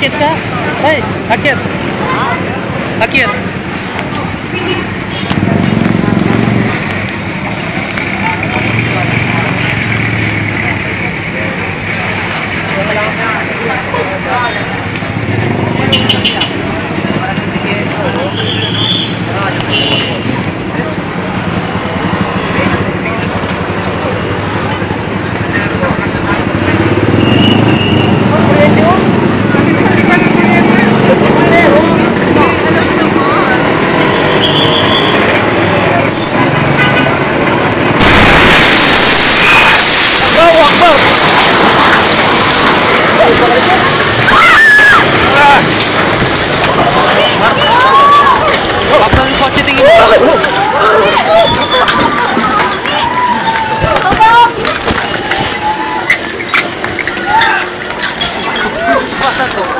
jacket ka? Hey, jacket. Jacket. Gracias.